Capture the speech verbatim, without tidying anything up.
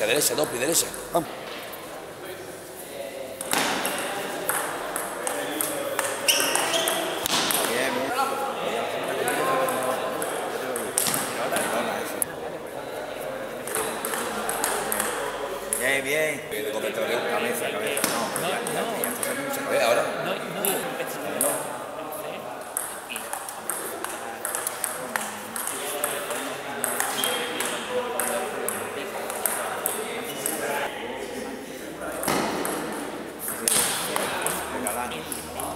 derecha, derecha, doble, derecha. Vamos. Bien, bien. Bien, cabeza, cabeza. No, ya, ya, ya, ya. Ahora. No, no, no. Gracias.